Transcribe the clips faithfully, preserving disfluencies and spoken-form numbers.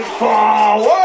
way forward.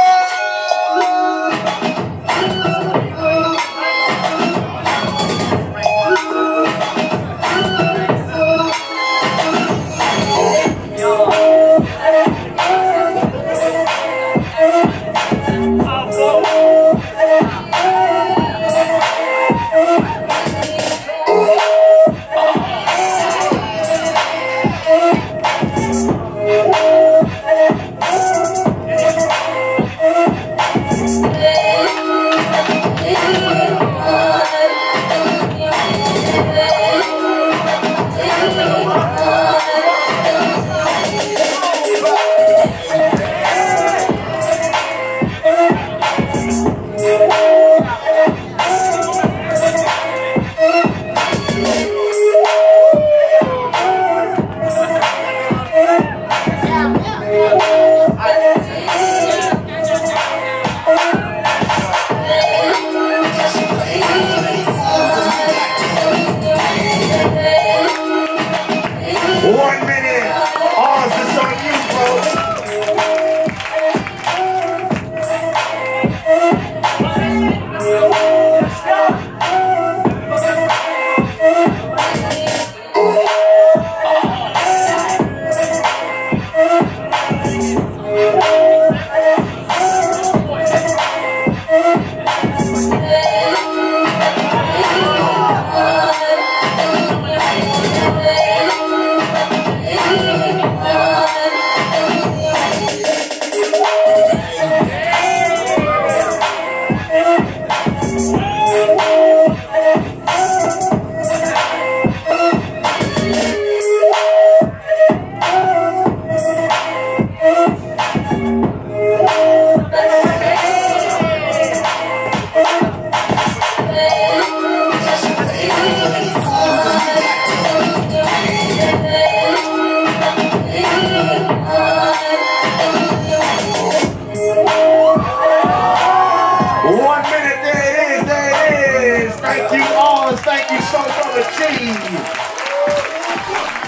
Thank you all, and thank you so much for the team.